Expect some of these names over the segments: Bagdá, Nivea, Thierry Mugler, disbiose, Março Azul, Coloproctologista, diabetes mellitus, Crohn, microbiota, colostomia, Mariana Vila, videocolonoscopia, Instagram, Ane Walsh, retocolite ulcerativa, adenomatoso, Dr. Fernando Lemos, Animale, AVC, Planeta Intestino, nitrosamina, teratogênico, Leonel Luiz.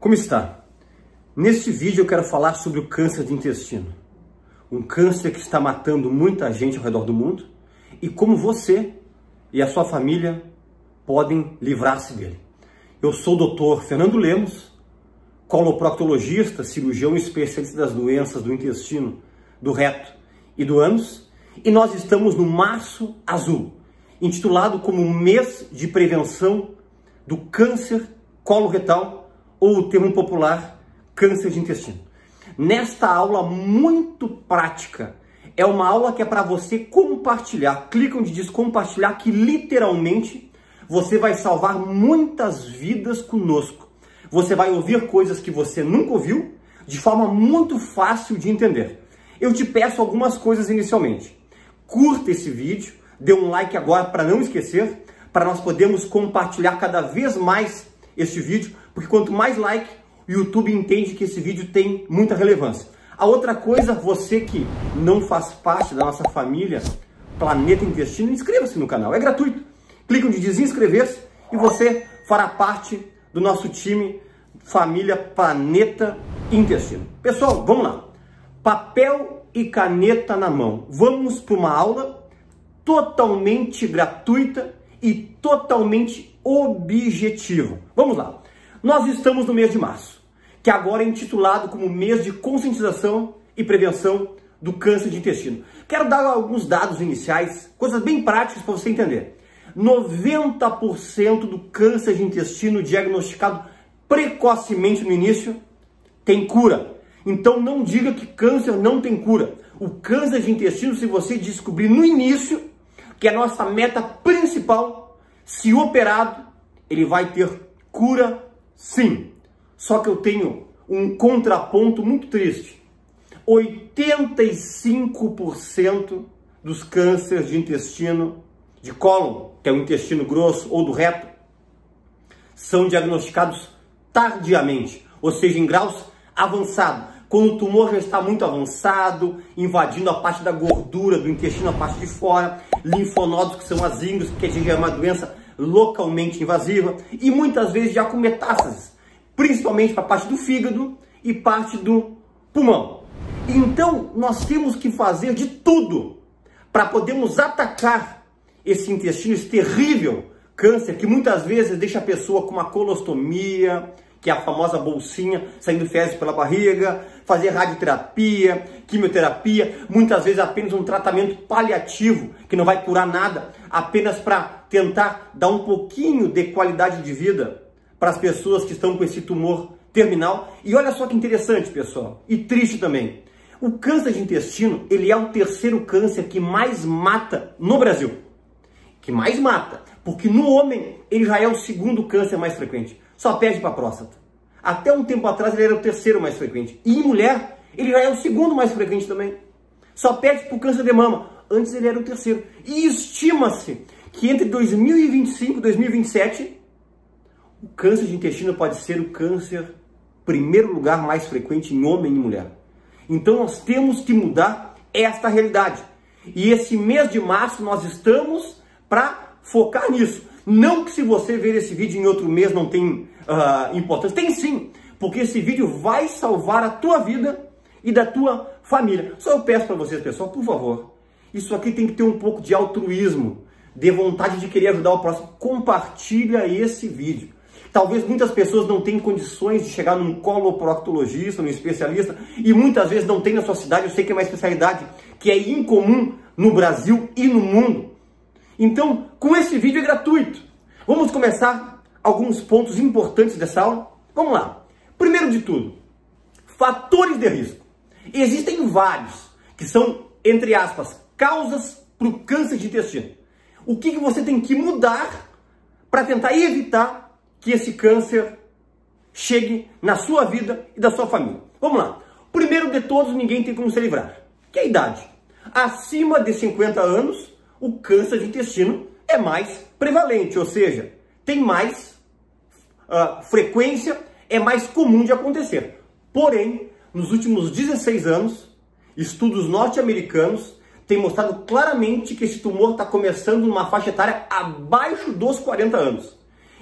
Como está? Neste vídeo eu quero falar sobre o câncer de intestino. Um câncer que está matando muita gente ao redor do mundo e como você e a sua família podem livrar-se dele. Eu sou o Dr. Fernando Lemos, coloproctologista, cirurgião especialista das doenças do intestino, do reto e do ânus, e nós estamos no Março Azul, intitulado como um mês de prevenção do câncer coloretal, ou o termo popular, câncer de intestino. Nesta aula muito prática, é uma aula que é para você compartilhar. Clica onde diz compartilhar, que literalmente você vai salvar muitas vidas conosco. Você vai ouvir coisas que você nunca ouviu, de forma muito fácil de entender. Eu te peço algumas coisas inicialmente. Curta esse vídeo, dê um like agora para não esquecer, para nós podermos compartilhar cada vez mais este vídeo, porque quanto mais like, o YouTube entende que esse vídeo tem muita relevância. A outra coisa, você que não faz parte da nossa família Planeta Intestino, inscreva-se no canal, é gratuito. Clica onde diz inscrever-se e você fará parte do nosso time Família Planeta Intestino. Pessoal, vamos lá. Papel e caneta na mão. Vamos para uma aula totalmente gratuita e totalmente objetivo. Vamos lá. Nós estamos no mês de março, que agora é intitulado como mês de conscientização e prevenção do câncer de intestino. Quero dar alguns dados iniciais, coisas bem práticas para você entender. 90% do câncer de intestino diagnosticado precocemente no início tem cura. Então não diga que câncer não tem cura. O câncer de intestino, se você descobrir no início, que é a nossa meta principal, se operado, ele vai ter cura sim. Só que eu tenho um contraponto muito triste. 85% dos cânceres de intestino, de cólon, que é o intestino grosso, ou do reto, são diagnosticados tardiamente, ou seja, em graus avançados. Quando o tumor já está muito avançado, invadindo a parte da gordura do intestino, a parte de fora, linfonodos, que são as íngues, que é uma doença localmente invasiva, e muitas vezes já com metástases, principalmente para a parte do fígado e parte do pulmão. Então, nós temos que fazer de tudo para podermos atacar esse intestino, esse terrível câncer, que muitas vezes deixa a pessoa com uma colostomia, que é a famosa bolsinha saindo fezes pela barriga, fazer radioterapia, quimioterapia, muitas vezes apenas um tratamento paliativo, que não vai curar nada, apenas para tentar dar um pouquinho de qualidade de vida para as pessoas que estão com esse tumor terminal. E olha só que interessante, pessoal, e triste também. O câncer de intestino, ele é o terceiro câncer que mais mata no Brasil. Que mais mata, porque no homem ele já é o segundo câncer mais frequente. Só perde para a próstata. Até um tempo atrás ele era o terceiro mais frequente. E em mulher, ele já é o segundo mais frequente também. Só perde para o câncer de mama. Antes ele era o terceiro. E estima-se que entre 2025 e 2027, o câncer de intestino pode ser o câncer primeiro lugar mais frequente em homem e mulher. Então nós temos que mudar esta realidade. E esse mês de março nós estamos para focar nisso. Não que se você ver esse vídeo em outro mês não tem importância. Tem sim, porque esse vídeo vai salvar a tua vida e da tua família. Só eu peço para vocês, pessoal, por favor, isso aqui tem que ter um pouco de altruísmo, de vontade de querer ajudar o próximo. Compartilha esse vídeo. Talvez muitas pessoas não tenham condições de chegar num coloproctologista, num especialista, e muitas vezes não tem na sua cidade. Eu sei que é uma especialidade que é incomum no Brasil e no mundo. Então, com esse vídeo é gratuito. Vamos começar alguns pontos importantes dessa aula? Vamos lá. Primeiro de tudo, fatores de risco. Existem vários que são, entre aspas, causas para o câncer de intestino. O que você tem que mudar para tentar evitar que esse câncer chegue na sua vida e da sua família? Vamos lá. Primeiro de todos, ninguém tem como se livrar, que é a idade. Acima de 50 anos... o câncer de intestino é mais prevalente, ou seja, tem mais frequência, é mais comum de acontecer. Porém, nos últimos 16 anos, estudos norte-americanos têm mostrado claramente que esse tumor está começando numa faixa etária abaixo dos 40 anos.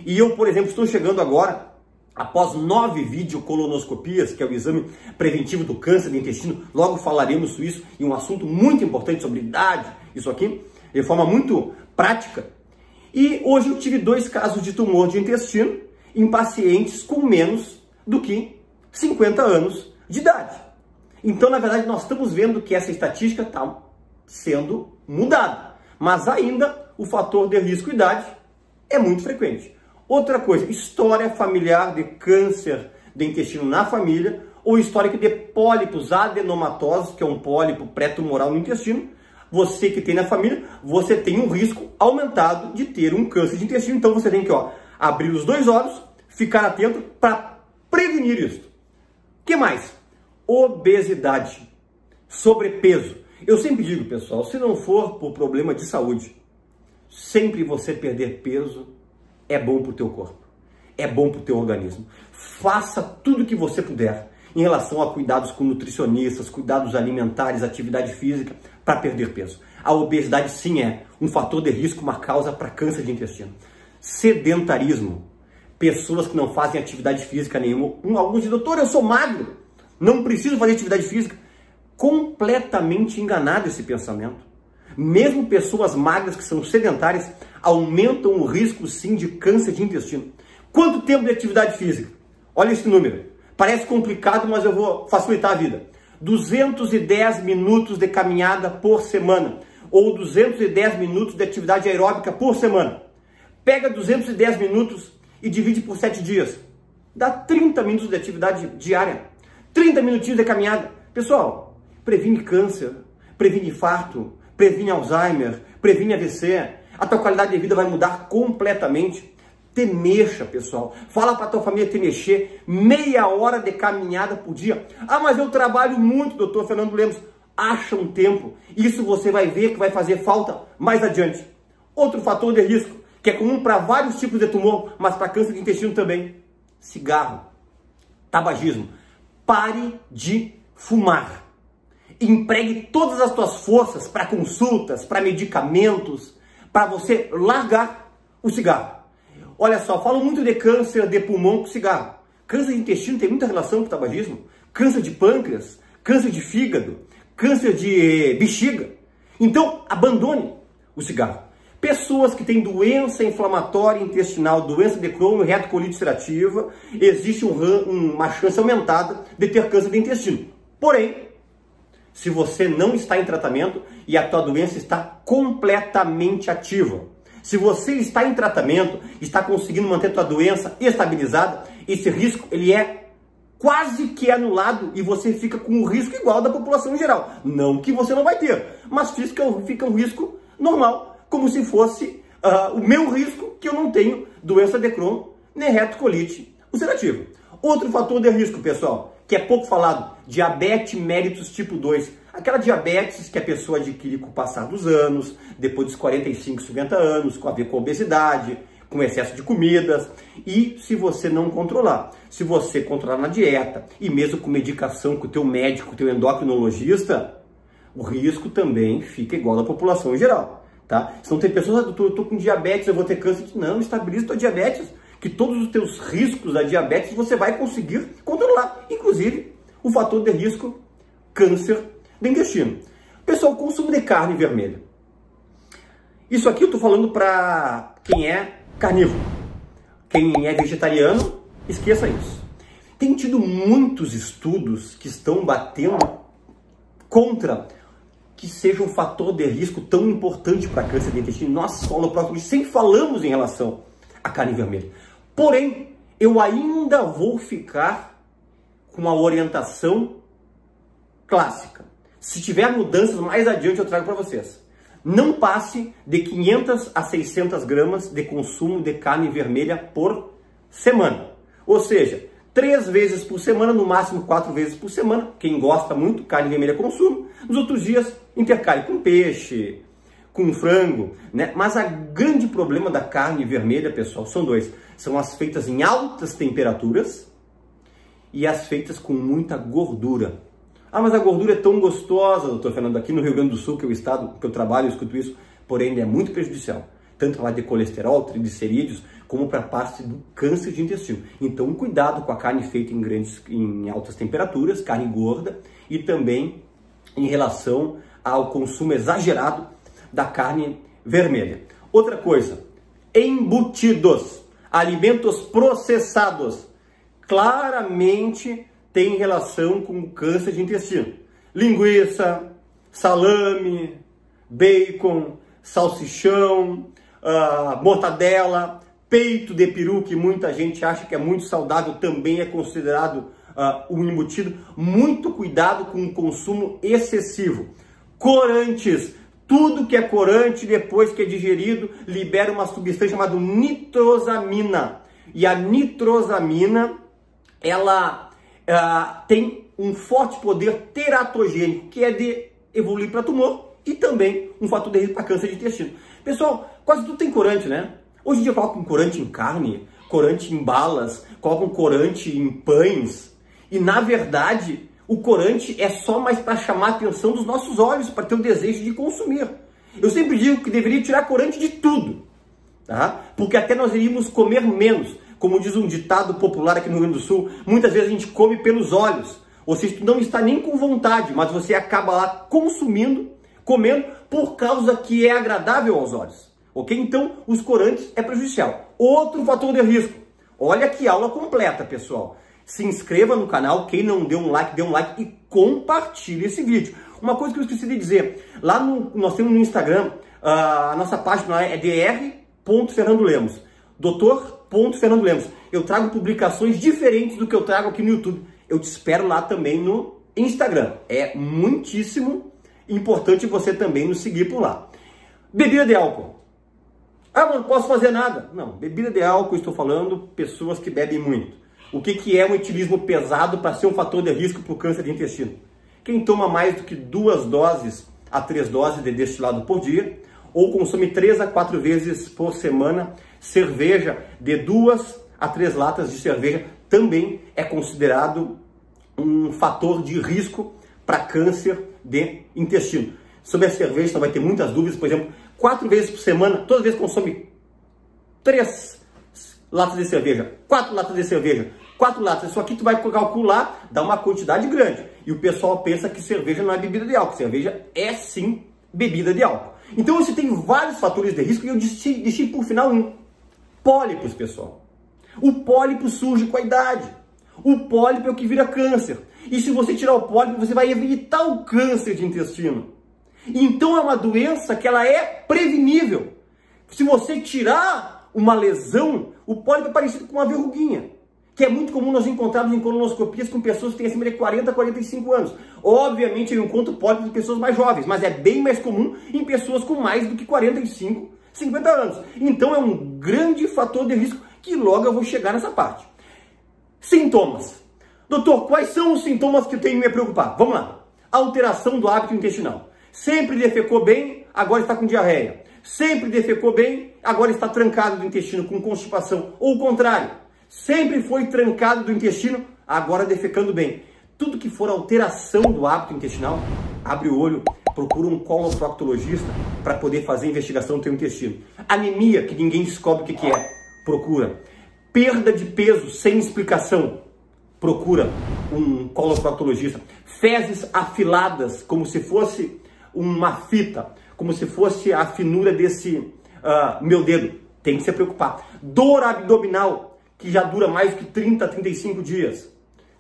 E eu, por exemplo, estou chegando agora Após 9 videocolonoscopias, que é o exame preventivo do câncer do intestino, logo falaremos sobre isso, e um assunto muito importante sobre idade, isso aqui, de forma muito prática. E hoje eu tive 2 casos de tumor de intestino em pacientes com menos do que 50 anos de idade. Então, na verdade, nós estamos vendo que essa estatística está sendo mudada, mas ainda o fator de risco idade é muito frequente. Outra coisa, história familiar de câncer do intestino na família ou histórico de pólipos adenomatosos, que é um pólipo pré-tumoral no intestino, você que tem na família, você tem um risco aumentado de ter um câncer de intestino. Então você tem que abrir os 2 olhos, ficar atento para prevenir isso. O que mais? Obesidade, sobrepeso. Eu sempre digo, pessoal, se não for por problema de saúde, sempre você perder peso é bom para o teu corpo, é bom para o teu organismo. Faça tudo o que você puder em relação a cuidados com nutricionistas, cuidados alimentares, atividade física, para perder peso. A obesidade sim é um fator de risco, uma causa para câncer de intestino. Sedentarismo, pessoas que não fazem atividade física nenhuma. Alguns dizem, doutor, eu sou magro, não preciso fazer atividade física. Completamente enganado esse pensamento. Mesmo pessoas magras que são sedentárias aumentam o risco sim de câncer de intestino. Quanto tempo de atividade física? Olha esse número. Parece complicado, mas eu vou facilitar a vida. 210 minutos de caminhada por semana ou 210 minutos de atividade aeróbica por semana. Pega 210 minutos e divide por 7 dias. Dá 30 minutos de atividade diária. 30 minutinhos de caminhada. Pessoal, previne câncer, previne infarto, previne Alzheimer, previne AVC. A tua qualidade de vida vai mudar completamente. Te mexa, pessoal. Fala para tua família te mexer. Meia hora de caminhada por dia. Ah, mas eu trabalho muito, doutor Fernando Lemos. Acha um tempo. Isso você vai ver que vai fazer falta mais adiante. Outro fator de risco, que é comum para vários tipos de tumor, mas para câncer de intestino também. Cigarro, tabagismo. Pare de fumar. Empregue todas as tuas forças para consultas, para medicamentos, para você largar o cigarro. Olha só, falam muito de câncer de pulmão com cigarro. Câncer de intestino tem muita relação com o tabagismo. Câncer de pâncreas, câncer de fígado, câncer de bexiga. Então, abandone o cigarro. Pessoas que têm doença inflamatória intestinal, doença de Crohn, retocolite ulcerativa, existe uma chance aumentada de ter câncer de intestino. Porém, se você não está em tratamento e a tua doença está completamente ativa. Se você está em tratamento, está conseguindo manter a tua doença estabilizada, esse risco ele é quase que anulado e você fica com um risco igual da população em geral. Não que você não vai ter, mas fica um risco normal, como se fosse o meu risco, que eu não tenho doença de Crohn, nem retocolite ulcerativa. Outro fator de risco, pessoal, que é pouco falado, diabetes mellitus tipo 2. Aquela diabetes que a pessoa adquire com o passar dos anos, depois dos 45, 50 anos, com a ver com obesidade, com excesso de comidas. E se você não controlar, se você controlar na dieta e mesmo com medicação com o teu médico, teu endocrinologista, o risco também fica igual à população em geral, tá? Então tem pessoas, doutor, eu estou com diabetes, eu vou ter câncer. Não, estabiliza tua diabetes, que todos os teus riscos da diabetes você vai conseguir controlar, inclusive o fator de risco câncer do intestino. Pessoal, consumo de carne vermelha. Isso aqui eu estou falando para quem é carnívoro. Quem é vegetariano, esqueça isso. Tem tido muitos estudos que estão batendo contra que seja um fator de risco tão importante para câncer do intestino. Nós, coloproctologistas, sempre falamos em relação a carne vermelha. Porém, eu ainda vou ficar com uma orientação clássica. Se tiver mudanças, mais adiante eu trago para vocês. Não passe de 500 a 600 gramas de consumo de carne vermelha por semana. Ou seja, 3 vezes por semana, no máximo 4 vezes por semana. Quem gosta muito, carne vermelha consome. Nos outros dias, intercale com peixe, com frango, né? Mas o grande problema da carne vermelha, pessoal, são 2. São as feitas em altas temperaturas e as feitas com muita gordura. Ah, mas a gordura é tão gostosa, doutor Fernando, aqui no Rio Grande do Sul, que é o estado que eu trabalho, eu escuto isso, porém é muito prejudicial. Tanto lá de colesterol, triglicerídeos, como para a parte do câncer de intestino. Então, cuidado com a carne feita em altas temperaturas, carne gorda, e também em relação ao consumo exagerado da carne vermelha. Outra coisa, embutidos, alimentos processados, claramente tem relação com o câncer de intestino. Linguiça, salame, bacon, salsichão, mortadela, peito de peru, que muita gente acha que é muito saudável, também é considerado um embutido. Muito cuidado com o consumo excessivo. Corantes, tudo que é corante, depois que é digerido, libera uma substância chamada nitrosamina. E a nitrosamina, ela tem um forte poder teratogênico, que é de evoluir para tumor e também um fator de risco para câncer de intestino. Pessoal, quase tudo tem corante, né? Hoje em dia colocam corante em carne, corante em balas, colocam corante em pães. E na verdade, o corante é só mais para chamar a atenção dos nossos olhos, para ter o desejo de consumir. Eu sempre digo que deveria tirar corante de tudo, tá? Porque até nós iríamos comer menos. Como diz um ditado popular aqui no Rio Grande do Sul, muitas vezes a gente come pelos olhos. Ou seja, tu não está nem com vontade, mas você acaba lá consumindo, comendo, por causa que é agradável aos olhos. Ok? Então, os corantes é prejudicial. Outro fator de risco. Olha que aula completa, pessoal. Se inscreva no canal. Quem não dê um like e compartilhe esse vídeo. Uma coisa que eu esqueci de dizer. Lá nós temos no Instagram, a nossa página lá é dr.fernandolemos. Dr.Fernando Lemos. Eu trago publicações diferentes do que eu trago aqui no YouTube. Eu te espero lá também no Instagram. É muitíssimo importante você também nos seguir por lá. Bebida de álcool. Ah, não posso fazer nada. Não, bebida de álcool, estou falando pessoas que bebem muito. O que é um etilismo pesado para ser um fator de risco para o câncer de intestino? Quem toma mais do que 2 a 3 doses de destilado por dia, ou consome 3 a 4 vezes por semana cerveja, de 2 a 3 latas de cerveja, também é considerado um fator de risco para câncer de intestino. Sobre a cerveja, você vai ter muitas dúvidas. Por exemplo, 4 vezes por semana, todas as vezes consome 3 latas de cerveja, 4 latas de cerveja, 4 latas. Isso aqui tu vai calcular, dá uma quantidade grande. E o pessoal pensa que cerveja não é bebida de álcool. Cerveja é sim bebida de álcool. Então você tem vários fatores de risco e eu deixei por final um. Pólipos, pessoal. O pólipo surge com a idade. O pólipo é o que vira câncer. E se você tirar o pólipo, você vai evitar o câncer de intestino. Então é uma doença que ela é prevenível. Se você tirar uma lesão, o pólipo é parecido com uma verruguinha, que é muito comum nós encontrarmos em colonoscopias com pessoas que têm acima de 40 a 45 anos. Obviamente eu encontro pólipo em pessoas mais jovens, mas é bem mais comum em pessoas com mais do que 45, 50 anos. Então é um grande fator de risco que logo eu vou chegar nessa parte. Sintomas. Doutor, quais são os sintomas que eu tenho que me preocupar? Vamos lá. Alteração do hábito intestinal. Sempre defecou bem, agora está com diarreia. Sempre defecou bem, agora está trancado do intestino com constipação. Ou o contrário. Sempre foi trancado do intestino, agora defecando bem. Tudo que for alteração do hábito intestinal, abre o olho, procura um coloproctologista para poder fazer a investigação do teu intestino. Anemia, que ninguém descobre o que é, procura. Perda de peso sem explicação, procura um coloproctologista. Fezes afiladas, como se fosse uma fita, como se fosse a finura desse meu dedo. Tem que se preocupar. Dor abdominal, que já dura mais do que 30 a 35 dias.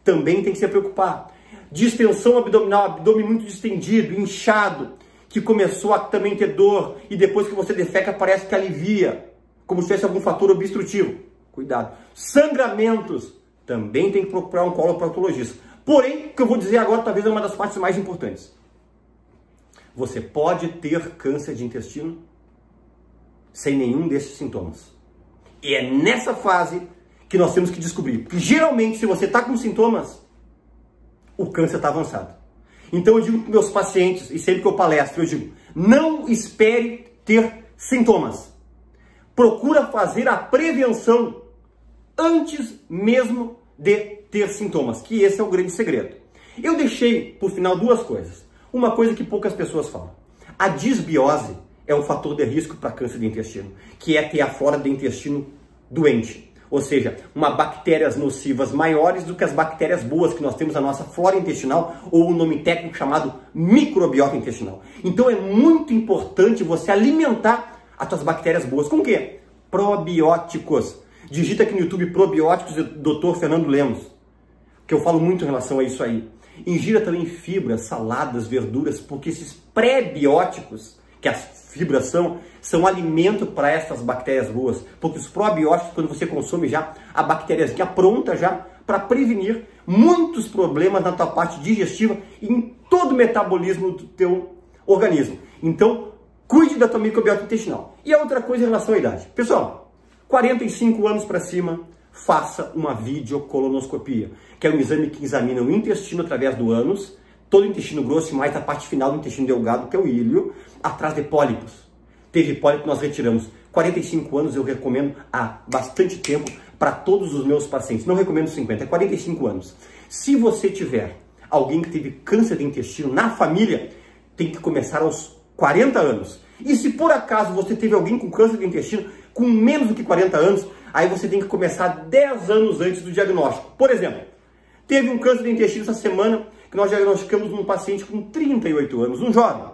Também tem que se preocupar. Distensão abdominal, abdômen muito distendido, inchado, que começou a também ter dor, e depois que você defeca parece que alivia, como se tivesse algum fator obstrutivo. Cuidado. Sangramentos, também tem que procurar um coloproctologista. Porém, o que eu vou dizer agora talvez é uma das partes mais importantes. Você pode ter câncer de intestino sem nenhum desses sintomas. E é nessa fase que nós temos que descobrir. Porque geralmente, se você está com sintomas, o câncer está avançado. Então eu digo para meus pacientes, e sempre que eu palestro, eu digo, não espere ter sintomas. Procura fazer a prevenção antes mesmo de ter sintomas, que esse é o grande segredo. Eu deixei, por final, duas coisas. Uma coisa que poucas pessoas falam. A disbiose é um fator de risco para câncer de intestino, que é ter a flora do intestino doente. Ou seja, uma bactérias nocivas maiores do que as bactérias boas que nós temos na nossa flora intestinal, ou um nome técnico chamado microbiota intestinal. Então é muito importante você alimentar as suas bactérias boas. Com o quê? Probióticos. Digita aqui no YouTube probióticos do Dr. Fernando Lemos, que eu falo muito em relação a isso aí. Ingira também fibras, saladas, verduras, porque esses pré-bióticos, que as fibras são alimento para essas bactérias boas. Porque os probióticos, quando você consome já, a bactériazinha pronta já, para prevenir muitos problemas na tua parte digestiva e em todo o metabolismo do teu organismo. Então, cuide da tua microbiota intestinal. E a outra coisa em relação à idade. Pessoal, 45 anos para cima, faça uma videocolonoscopia, que é um exame que examina o intestino através do ânus, todo o intestino grosso e mais a parte final do intestino delgado, que é o íleo, atrás de pólipos. Teve pólipo, nós retiramos. 45 anos eu recomendo há bastante tempo para todos os meus pacientes. Não recomendo 50, é 45 anos. Se você tiver alguém que teve câncer de intestino na família, tem que começar aos 40 anos. E se por acaso você teve alguém com câncer de intestino com menos do que 40 anos, aí você tem que começar 10 anos antes do diagnóstico. Por exemplo, teve um câncer de intestino essa semana que nós diagnosticamos num paciente com 38 anos, um jovem.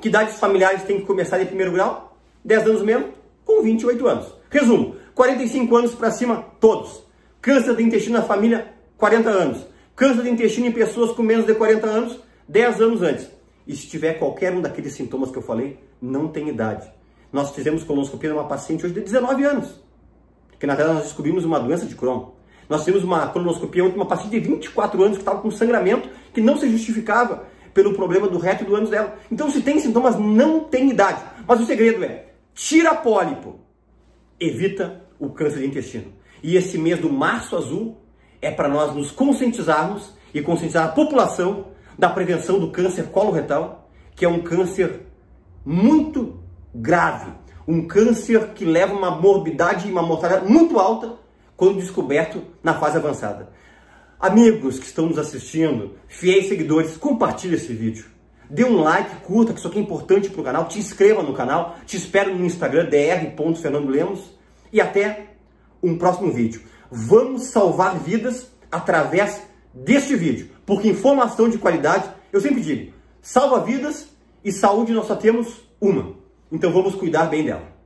Que idade os familiares têm que começar em primeiro grau? 10 anos mesmo, com 28 anos. Resumo, 45 anos para cima, todos. Câncer de intestino na família, 40 anos. Câncer de intestino em pessoas com menos de 40 anos, 10 anos antes. E se tiver qualquer um daqueles sintomas que eu falei, não tem idade. Nós fizemos colonoscopia numa paciente hoje de 19 anos, que na verdade nós descobrimos uma doença de Crohn. Nós fizemos uma colonoscopia ontem, uma paciente de 24 anos que estava com sangramento que não se justificava pelo problema do reto e do ânus dela. Então, se tem sintomas, não tem idade. Mas o segredo é, tira pólipo, evita o câncer de intestino. E esse mês do Março Azul é para nós nos conscientizarmos e conscientizar a população da prevenção do câncer coloretal, que é um câncer muito grave, um câncer que leva uma morbidade e uma mortalidade muito alta quando descoberto na fase avançada. Amigos que estão nos assistindo, fiéis seguidores, compartilhe esse vídeo. Dê um like, curta, que isso aqui é importante para o canal, te inscreva no canal, te espero no Instagram, dr.fernandolemos, e até um próximo vídeo. Vamos salvar vidas através deste vídeo, porque informação de qualidade, eu sempre digo, salva vidas e saúde nós só temos uma. Então vamos cuidar bem dela.